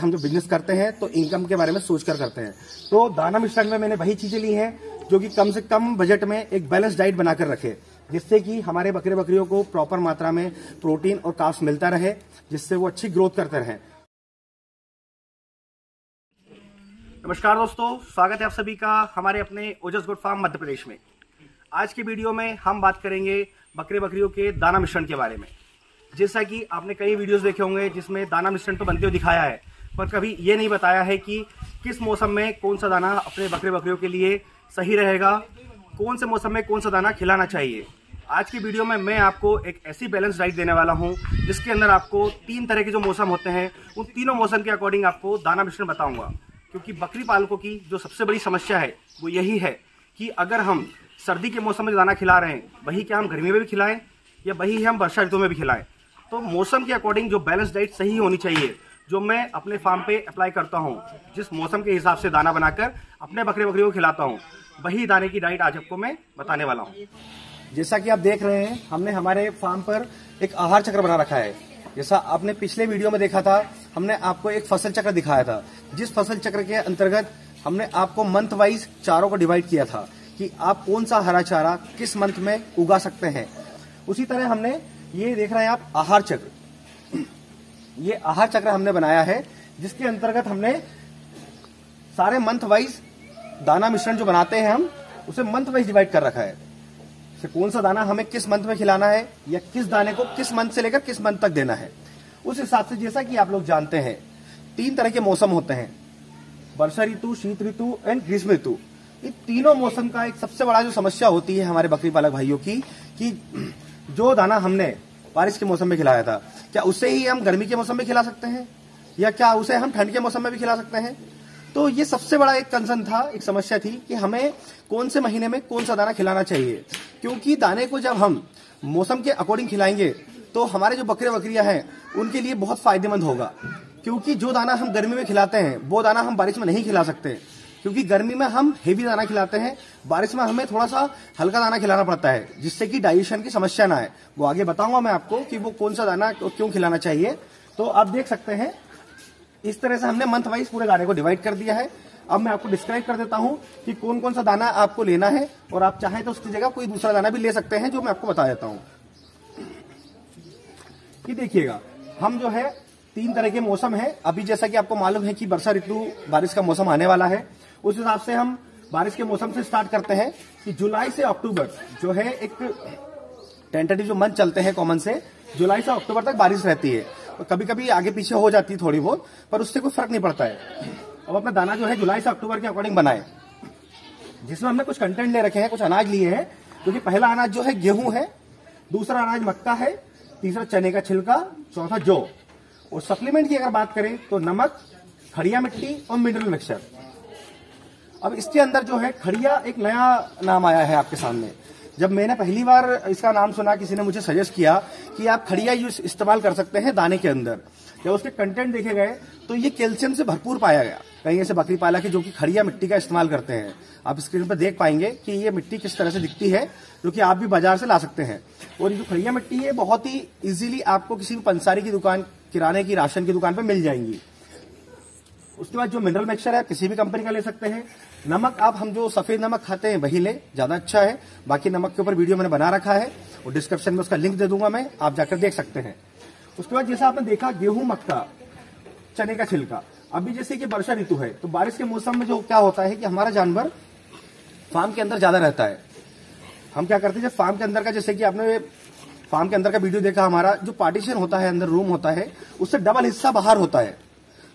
हम जो बिजनेस करते हैं तो इनकम के बारे में सोचकर करते हैं। तो दाना मिश्रण में मैंने वही चीजें ली हैं जो कि कम से कम बजट में एक बैलेंस डाइट बनाकर रखे, जिससे कि हमारे बकरे बकरियों को प्रॉपर मात्रा में प्रोटीन और कास्ट मिलता रहे, जिससे वो अच्छी ग्रोथ करते रहे। नमस्कार दोस्तों, स्वागत है आप सभी का हमारे अपने ओजस गुड फार्म मध्य प्रदेश में। आज की वीडियो में हम बात करेंगे बकरे बकरियों के दाना मिश्रण के बारे में। जैसा कि आपने कई वीडियोस देखे होंगे जिसमें दाना मिश्रण तो बनते हुए दिखाया है, पर कभी ये नहीं बताया है कि किस मौसम में कौन सा दाना अपने बकरे बकरियों के लिए सही रहेगा, कौन से मौसम में कौन सा दाना खिलाना चाहिए। आज की वीडियो में मैं आपको एक ऐसी बैलेंस डाइट देने वाला हूं जिसके अंदर आपको तीन तरह के जो मौसम होते हैं उन तीनों मौसम के अकॉर्डिंग आपको दाना मिश्रण बताऊँगा। क्योंकि बकरी पालकों की जो सबसे बड़ी समस्या है वो यही है कि अगर हम सर्दी के मौसम में दाना खिला रहे हैं वही क्या हम गर्मी में भी खिलाएँ या वही हम वर्षा ऋतु में भी खिलाएँ। तो मौसम के अकॉर्डिंग जो बैलेंस डाइट सही होनी चाहिए जो मैं अपने फार्म पे अप्लाई करता हूँ, जिस मौसम के हिसाब से दाना बनाकर अपने बकरे बकरियों को खिलाता हूँ, वही दाने की डाइट आज आपको मैं बताने वाला हूँ। जैसा कि आप देख रहे हैं हमने हमारे फार्म पर एक आहार चक्र बना रखा है। जैसा आपने पिछले वीडियो में देखा था, हमने आपको एक फसल चक्र दिखाया था, जिस फसल चक्र के अंतर्गत हमने आपको मंथ वाइज चारों को डिवाइड किया था कि आप कौन सा हरा चारा किस मंथ में उगा सकते हैं। उसी तरह हमने ये देख रहे हैं आप आहार चक्र, ये आहार चक्र हमने बनाया है जिसके अंतर्गत हमने सारे मंथ वाइज दाना मिश्रण जो बनाते हैं हम उसे मंथ वाइज डिवाइड कर रखा है। तो कौन सा दाना हमें किस मंथ में खिलाना है या किस दाने को किस मंथ से लेकर किस मंथ तक देना है, उस हिसाब से जैसा कि आप लोग जानते हैं तीन तरह के मौसम होते हैं, वर्षा ऋतु, शीत ऋतु एंड ग्रीष्म ऋतु। इन तीनों मौसम का एक सबसे बड़ा जो समस्या होती है हमारे बकरी पालक भाइयों की कि जो दाना हमने बारिश के मौसम में खिलाया था क्या उसे ही हम गर्मी के मौसम में खिला सकते हैं या क्या उसे हम ठंड के मौसम में भी खिला सकते हैं। तो ये सबसे बड़ा एक कंसर्न था, एक समस्या थी कि हमें कौन से महीने में कौन सा दाना खिलाना चाहिए। क्योंकि दाने को जब हम मौसम के अकॉर्डिंग खिलाएंगे तो हमारे जो बकरे बकरियां हैं उनके लिए बहुत फायदेमंद होगा। क्योंकि जो दाना हम गर्मी में खिलाते हैं वो दाना हम बारिश में नहीं खिला सकते, क्योंकि गर्मी में हम हेवी दाना खिलाते हैं, बारिश में हमें थोड़ा सा हल्का दाना खिलाना पड़ता है, जिससे कि डाइजेशन की समस्या ना आए। वो आगे बताऊंगा मैं आपको कि वो कौन सा दाना क्यों खिलाना चाहिए। तो आप देख सकते हैं इस तरह से हमने मंथ वाइज पूरे दाने को डिवाइड कर दिया है। अब मैं आपको डिस्क्राइब कर देता हूं कि कौन कौन सा दाना आपको लेना है, और आप चाहें तो उसकी जगह कोई दूसरा दाना भी ले सकते हैं जो मैं आपको बता देता हूं। कि देखिएगा हम जो है तीन तरह के मौसम है। अभी जैसा कि आपको मालूम है कि वर्षा ऋतु बारिश का मौसम आने वाला है, उस हिसाब से हम बारिश के मौसम से स्टार्ट करते हैं कि जुलाई से अक्टूबर जो है एक टेंटेटिव जो मंथ चलते हैं कॉमन से, जुलाई से अक्टूबर तक बारिश रहती है। कभी कभी आगे पीछे हो जाती है थोड़ी बहुत, पर उससे कोई फर्क नहीं पड़ता है। अब अपना दाना जो है जुलाई से अक्टूबर के अकॉर्डिंग बनाए, जिसमें हमने कुछ कंटेंट ले रखे हैं, कुछ अनाज लिए हैं, क्योंकि पहला अनाज जो है गेहूं है, दूसरा अनाज मक्का है, तीसरा चने का छिलका, चौथा जौ। और सप्लीमेंट की अगर बात करें तो नमक, खड़िया मिट्टी और मिनरल मिक्सचर। अब इसके अंदर जो है खड़िया एक नया नाम आया है आपके सामने। जब मैंने पहली बार इसका नाम सुना किसी ने मुझे सजेस्ट किया कि आप खड़िया यूज इस्तेमाल कर सकते हैं दाने के अंदर। जब उसके कंटेंट देखे गए तो ये कैल्शियम से भरपूर पाया गया। कहीं ऐसे बकरी पालक है जो कि खड़िया मिट्टी का इस्तेमाल करते हैं। आप स्क्रीन पर देख पाएंगे कि ये मिट्टी किस तरह से दिखती है, जो कि आप भी बाजार से ला सकते हैं। और ये जो खड़िया मिट्टी है बहुत ही ईजिली आपको किसी भी पंसारी की दुकान, किराने की, राशन की दुकान पर मिल जाएंगी। उसके बाद जो मिनरल मिक्सचर है किसी भी कंपनी का ले सकते हैं। नमक आप हम जो सफेद नमक खाते हैं वही लें, ज्यादा अच्छा है। बाकी नमक के ऊपर वीडियो मैंने बना रखा है और डिस्क्रिप्शन में उसका लिंक दे दूंगा मैं, आप जाकर देख सकते हैं। उसके बाद जैसा आपने देखा गेहूं, मक्का, चने का छिलका। अभी जैसे कि वर्षा ऋतु है तो बारिश के मौसम में जो क्या होता है कि हमारा जानवर फार्म के अंदर ज्यादा रहता है। हम क्या करते हैं जब फार्म के अंदर का, जैसे कि आपने फार्म के अंदर का वीडियो देखा, हमारा जो पार्टीशन होता है, अंदर रूम होता है, उससे डबल हिस्सा बाहर होता है।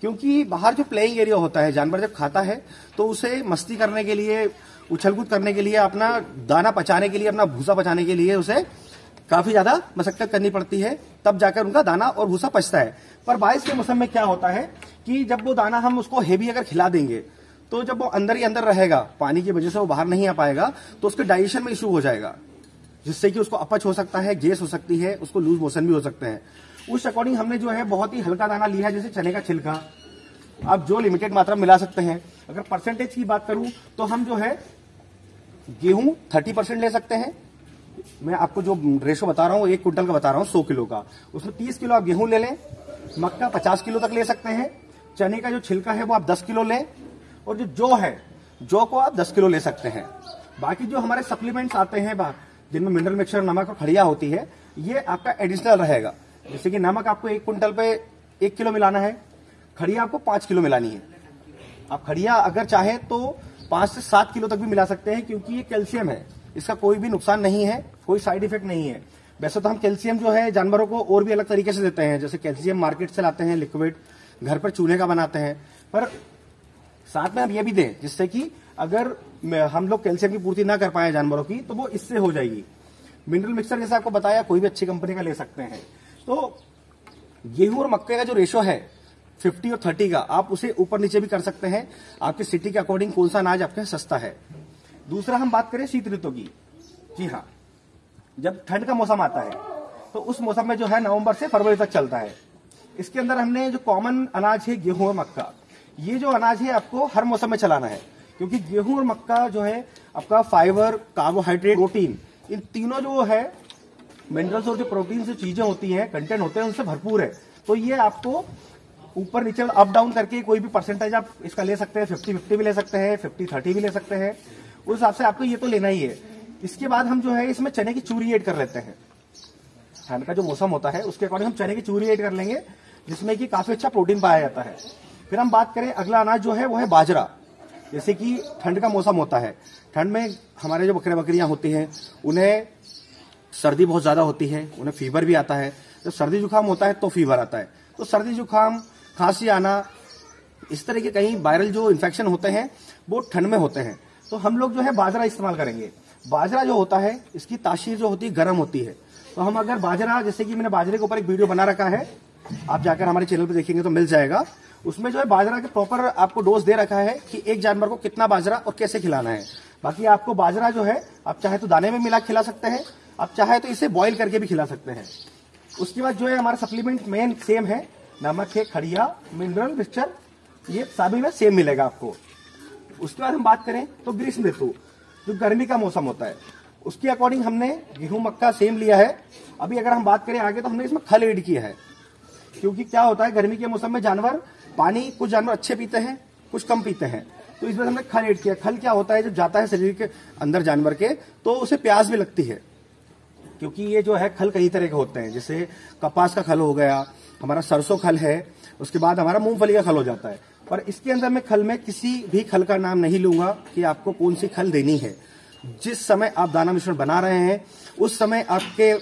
क्योंकि बाहर जो प्लेइंग एरिया होता है, जानवर जब खाता है तो उसे मस्ती करने के लिए, उछलकूद करने के लिए, अपना दाना पचाने के लिए, अपना भूसा पचाने के लिए उसे काफी ज्यादा मशक्कत करनी पड़ती है, तब जाकर उनका दाना और भूसा पचता है। पर बारिश के मौसम में क्या होता है कि जब वो दाना हम उसको हेवी अगर खिला देंगे तो जब वो अंदर ही अंदर रहेगा, पानी की वजह से वो बाहर नहीं आ पाएगा, तो उसके डाइजेशन में इश्यू हो जाएगा, जिससे कि उसको अपच हो सकता है, गैस हो सकती है, उसको लूज मोशन भी हो सकते हैं। उस अकॉर्डिंग हमने जो है बहुत ही हल्का दाना लिया है, जैसे चने का छिलका। आप जो लिमिटेड मात्रा मिला सकते हैं। अगर परसेंटेज की बात करूं तो हम जो है गेहूं 30% ले सकते हैं। मैं आपको जो रेशो बता रहा हूं 1 क्विंटल का बता रहा हूं, 100 किलो का, उसमें 30 किलो आप गेहूं ले लें। मक्का 50 किलो तक ले सकते हैं। चने का जो छिलका है वो आप 10 किलो लें और जो है जौ को आप 10 किलो ले सकते हैं। बाकी जो हमारे सप्लीमेंट्स आते हैं जिनमें मिनरल मिक्सचर, नमक और खड़िया होती है, ये आपका एडिशनल रहेगा। जैसे कि नमक आपको 1 क्विंटल पे 1 किलो मिलाना है, खड़िया आपको 5 किलो मिलानी है। आप खड़िया अगर चाहे तो 5 से 7 किलो तक भी मिला सकते हैं, क्योंकि ये कैल्शियम है, इसका कोई भी नुकसान नहीं है, कोई साइड इफेक्ट नहीं है। वैसे तो हम कैल्शियम जो है जानवरों को और भी अलग तरीके से देते हैं, जैसे कैल्शियम मार्केट से लाते हैं लिक्विड, घर पर चूने का बनाते हैं, पर साथ में आप ये भी दें जिससे कि अगर हम लोग कैल्शियम की पूर्ति ना कर पाए जानवरों की तो वो इससे हो जाएगी। मिनरल मिक्सचर जैसे आपको बताया कोई भी अच्छी कंपनी का ले सकते हैं। तो गेहूं और मक्के का जो रेशो है 50 और 30 का, आप उसे ऊपर नीचे भी कर सकते हैं, आपके सिटी के अकॉर्डिंग कौन सा अनाज आपके सस्ता है। दूसरा हम बात करें शीत ऋतु की, जी हाँ, जब ठंड का मौसम आता है तो उस मौसम में जो है नवंबर से फरवरी तक चलता है। इसके अंदर हमने जो कॉमन अनाज है गेहूं और मक्का, ये जो अनाज है आपको हर मौसम में चलाना है, क्योंकि गेहूं और मक्का जो है आपका फाइबर, कार्बोहाइड्रेट, प्रोटीन, इन तीनों जो है मिनरल्स और जो प्रोटीन से चीजें होती हैं, कंटेंट होते हैं, उनसे भरपूर है। तो ये आपको ऊपर नीचे अप डाउन करके कोई भी परसेंटेज आप इसका ले सकते हैं, 50-50 भी ले सकते हैं, 50-30 भी ले सकते हैं, उस हिसाब से आपको ये तो लेना ही है। इसके बाद हम जो है इसमें चने की चूरी ऐड कर लेते हैं। ठंड का जो मौसम होता है उसके अकॉर्डिंग हम चने की चूरी ऐड कर लेंगे, जिसमें कि काफी अच्छा प्रोटीन पाया जाता है। फिर हम बात करें अगला अनाज जो है वो है बाजरा। जैसे कि ठंड का मौसम होता है, ठंड में हमारे जो बकरे बकरियां होती हैं उन्हें सर्दी बहुत ज्यादा होती है, उन्हें फीवर भी आता है। जब सर्दी जुकाम होता है तो फीवर आता है, तो सर्दी जुकाम, खांसी आना, इस तरह के कई वायरल जो इन्फेक्शन होते हैं वो ठंड में होते हैं। तो हम लोग जो है बाजरा इस्तेमाल करेंगे। बाजरा जो होता है इसकी तासीर जो होती है गर्म होती है, तो हम अगर बाजरा, जैसे कि मैंने बाजरे के ऊपर एक वीडियो बना रखा है, आप जाकर हमारे चैनल पर देखेंगे तो मिल जाएगा, उसमें जो है बाजरा के प्रॉपर आपको डोज दे रखा है कि एक जानवर को कितना बाजरा और कैसे खिलाना है। बाकी आपको बाजरा जो है आप चाहे तो दाने में मिला खिला सकते हैं, आप चाहे तो इसे बॉईल करके भी खिला सकते हैं। उसके बाद जो है हमारा सप्लीमेंट मेन सेम है, नमक है, खड़िया, मिनरल मिक्सचर, ये सभी में सेम मिलेगा आपको। उसके बाद हम बात करें तो ग्रीष्म ऋतु जो गर्मी का मौसम होता है, उसके अकॉर्डिंग हमने गेहूं मक्का सेम लिया है। अभी अगर हम बात करें आगे तो हमने इसमें खल ऐड किया है, क्योंकि क्या होता है गर्मी के मौसम में जानवर पानी, कुछ जानवर अच्छे पीते हैं, कुछ कम पीते हैं, तो इसमें हमने खल ऐड किया। खल क्या होता है, जब जाता है शरीर के अंदर जानवर के तो उसे प्यास भी लगती है, क्योंकि ये जो है खल कई तरह के होते हैं, जैसे कपास का खल हो गया, हमारा सरसों खल है, उसके बाद हमारा मूंगफली का खल हो जाता है। पर इसके अंदर मैं खल में किसी भी खल का नाम नहीं लूंगा कि आपको कौन सी खल देनी है। जिस समय आप दाना मिश्रण बना रहे हैं उस समय आपके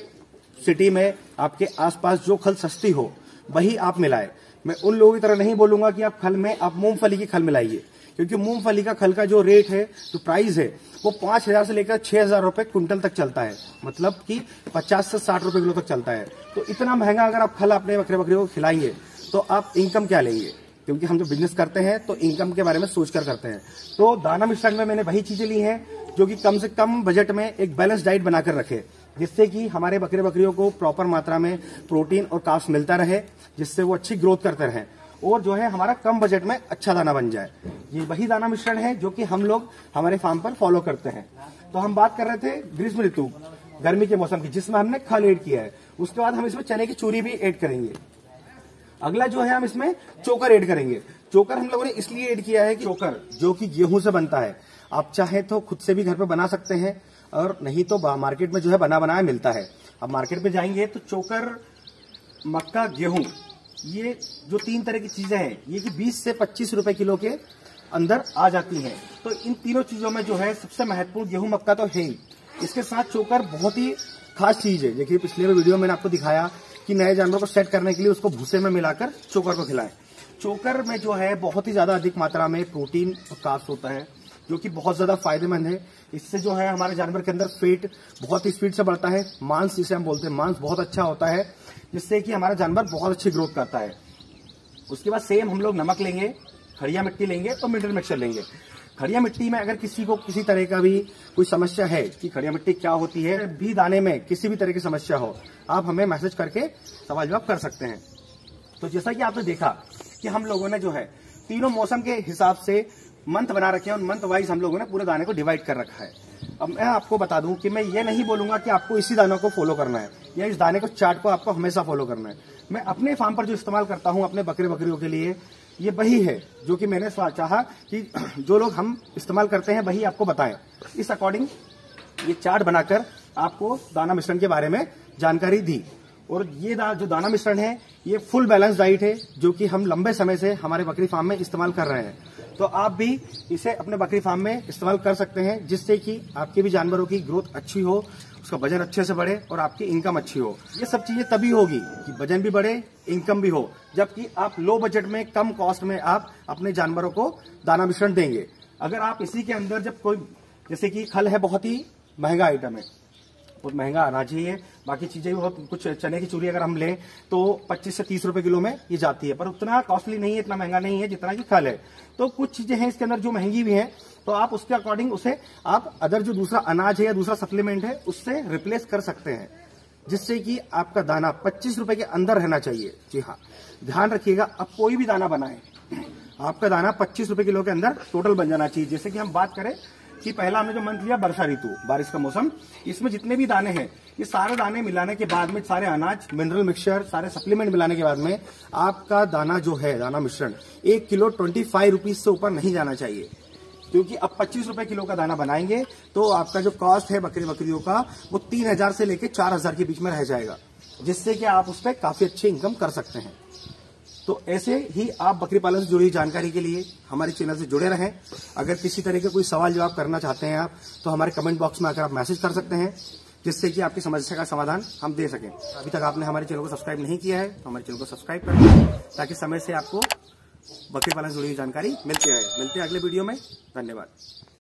सिटी में, आपके आसपास जो खल सस्ती हो वही आप मिलाए। मैं उन लोगों की तरह नहीं बोलूंगा कि आप खल में आप मूंगफली की खल मिलाइए, क्योंकि मूंगफली का खल का जो रेट है, जो प्राइस है, वो 5,000 से लेकर 6,000 रुपए क्विंटल तक चलता है, मतलब कि 50 से 60 रुपए किलो तक चलता है। तो इतना महंगा अगर आप खल अपने बकरे बकरियों को खिलाएंगे तो आप इनकम क्या लेंगे, क्योंकि हम जो बिजनेस करते हैं तो इनकम के बारे में सोचकर करते हैं। तो दाना मिश्रण में मैंने वही चीजें ली हैं जो कि कम से कम बजट में एक बैलेंस डाइट बनाकर रखे, जिससे कि हमारे बकरे बकरियों को प्रॉपर मात्रा में प्रोटीन और कार्ब्स मिलता रहे, जिससे वो अच्छी ग्रोथ करते रहें और जो है हमारा कम बजट में अच्छा दाना बन जाए। ये वही दाना मिश्रण है जो कि हम लोग हमारे फार्म पर फॉलो करते हैं। तो हम बात कर रहे थे ग्रीष्म ऋतु, गर्मी के मौसम की, जिसमें हमने खल ऐड किया है। उसके बाद हम इसमें चने की चूरी भी ऐड करेंगे। अगला जो है हम इसमें चोकर ऐड करेंगे। चोकर हम लोगों ने इसलिए ऐड किया है कि चोकर जो कि गेहूं से बनता है, आप चाहे तो खुद से भी घर पर बना सकते हैं और नहीं तो मार्केट में जो है बना बनाया मिलता है। अब मार्केट में जाएंगे तो चोकर, मक्का, गेहूं, ये जो तीन तरह की चीजें हैं ये कि 20 से 25 रुपए किलो के अंदर आ जाती हैं। तो इन तीनों चीजों में जो है सबसे महत्वपूर्ण गेहूं मक्का तो है ही, इसके साथ चोकर बहुत ही खास चीज है। देखिए पिछले वीडियो में मैंने आपको दिखाया कि नए जानवर को सेट करने के लिए उसको भूसे में मिलाकर चोकर को खिलाएं। चोकर में जो है बहुत ही ज्यादा अधिक मात्रा में प्रोटीन और कार्ब्स होता है जो कि बहुत ज्यादा फायदेमंद है। इससे जो है हमारे जानवर के अंदर फैट बहुत स्पीड से बढ़ता है, मांस जिसे हम बोलते हैं, मांस बहुत अच्छा होता है, जिससे कि हमारा जानवर बहुत अच्छी ग्रोथ करता है। उसके बाद सेम हम लोग नमक लेंगे, खड़िया मिट्टी लेंगे तो मिनरल मिक्सचर लेंगे। खड़िया मिट्टी में अगर किसी को किसी तरह का भी कोई समस्या है कि खड़िया मिट्टी क्या होती है, भी दाने में किसी भी तरह की समस्या हो, आप हमें मैसेज करके सवाल जवाब कर सकते हैं। तो जैसा कि आपने देखा कि हम लोगों ने जो है तीनों मौसम के हिसाब से मंथ बना रखे हैं और मंथ वाइज हम लोगों ने पूरे दाने को डिवाइड कर रखा है। अब मैं आपको बता दूं कि मैं ये नहीं बोलूंगा कि आपको इसी दाने को फॉलो करना है या इस दाने को चार्ट को आपको हमेशा फॉलो करना है। मैं अपने फार्म पर जो इस्तेमाल करता हूं अपने बकरे बकरियों के लिए, ये वही है जो कि मैंने चाहा कि जो लोग हम इस्तेमाल करते हैं वही आपको बताएं। इस अकॉर्डिंग ये चार्ट बनाकर आपको दाना मिश्रण के बारे में जानकारी दी। और ये जो दाना मिश्रण है ये फुल बैलेंस डाइट है जो कि हम लंबे समय से हमारे बकरी फार्म में इस्तेमाल कर रहे हैं, तो आप भी इसे अपने बकरी फार्म में इस्तेमाल कर सकते हैं, जिससे कि आपके भी जानवरों की ग्रोथ अच्छी हो, उसका वजन अच्छे से बढ़े और आपकी इनकम अच्छी हो। ये सब चीजें तभी होगी कि वजन भी बढ़े, इनकम भी हो, जबकि आप लो बजट में कम कॉस्ट में आप अपने जानवरों को दाना मिश्रण देंगे। अगर आप इसी के अंदर जब कोई जैसे कि खल है, बहुत ही महंगा आइटम है, बहुत महंगा अनाज ही है, बाकी चीजें भी बहुत, कुछ चने की चूरी अगर हम लें तो 25 से 30 रुपए किलो में ये जाती है, पर उतना कॉस्टली नहीं है, इतना महंगा नहीं है जितना कि खल है। तो कुछ चीजें हैं इसके अंदर जो महंगी भी हैं, तो आप उसके अकॉर्डिंग उसे आप अदर जो दूसरा अनाज है या दूसरा सप्लीमेंट है उससे रिप्लेस कर सकते हैं, जिससे कि आपका दाना 25 रुपए के अंदर रहना चाहिए। जी हाँ, ध्यान रखिएगा, आप कोई भी दाना बनाए आपका दाना 25 रुपए किलो के अंदर टोटल बन जाना चाहिए। जैसे कि हम बात करें कि पहला हमने जो मंथ लिया वर्षा ऋतु, बारिश का मौसम, इसमें जितने भी दाने हैं ये सारे दाने मिलाने के बाद में, सारे अनाज, मिनरल मिक्सचर, सारे सप्लीमेंट मिलाने के बाद में आपका दाना जो है, दाना मिश्रण 1 किलो 25 रुपीज से ऊपर नहीं जाना चाहिए, क्योंकि अब 25 रुपए किलो का दाना बनाएंगे तो आपका जो कॉस्ट है बकरियों का वो 3000 से लेकर 4000 के बीच में रह जाएगा, जिससे कि आप उस पर काफी अच्छी इनकम कर सकते हैं। तो ऐसे ही आप बकरी पालन से जुड़ी जानकारी के लिए हमारे चैनल से जुड़े रहें। अगर किसी तरह के कोई सवाल जवाब करना चाहते हैं आप, तो हमारे कमेंट बॉक्स में आकर आप मैसेज कर सकते हैं, जिससे कि आपकी समस्या का समाधान हम दे सकें। अभी तक आपने हमारे चैनल को सब्सक्राइब नहीं किया है तो हमारे चैनल को सब्सक्राइब कर लें, ताकि समय से आपको बकरी पालन से जुड़ी जानकारी मिलती रहे। मिलते हैं अगले वीडियो में, धन्यवाद।